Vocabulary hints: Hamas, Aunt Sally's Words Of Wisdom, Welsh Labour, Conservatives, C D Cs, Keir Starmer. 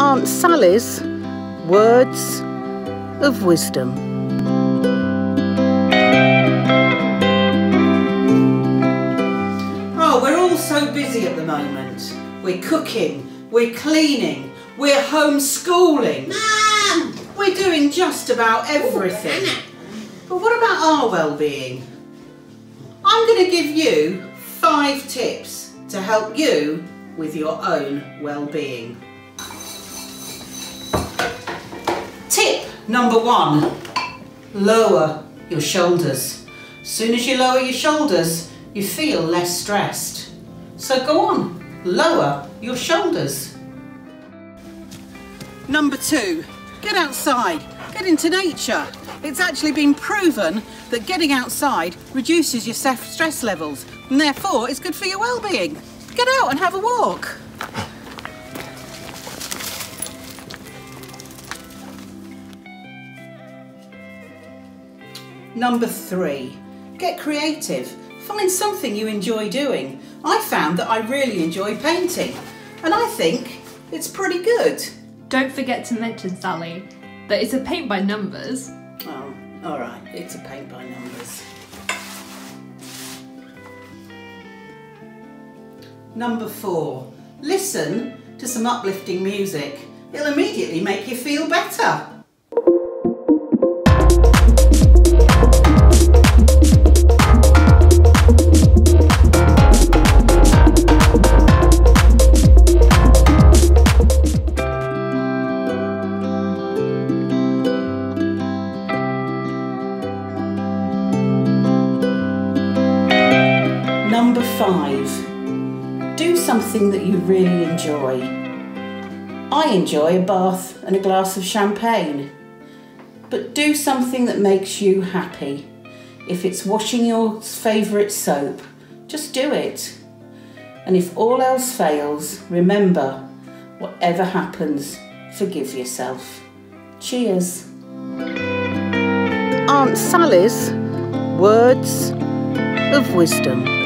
Aunt Sally's Words of Wisdom. Oh, we're all so busy at the moment. We're cooking, we're cleaning, we're homeschooling. Mum! We're doing just about everything. But what about our well-being? I'm going to give you 5 tips to help you with your own well-being. Tip number 1, lower your shoulders. As soon as you lower your shoulders, you feel less stressed. So go on, lower your shoulders. Number 2, get outside, get into nature. It's actually been proven that getting outside reduces your stress levels and therefore it's good for your well-being. Get out and have a walk. Number 3, get creative. Find something you enjoy doing. I found that I really enjoy painting and I think it's pretty good. Don't forget to mention, Sally, that it's a paint by numbers. Oh, all right, it's a paint by numbers. Number 4, listen to some uplifting music. It'll immediately make you feel better. Number 5, do something that you really enjoy. I enjoy a bath and a glass of champagne, but do something that makes you happy. If it's washing your favourite soap, just do it. And if all else fails, remember, whatever happens, forgive yourself. Cheers. Aunt Sally's Words of Wisdom.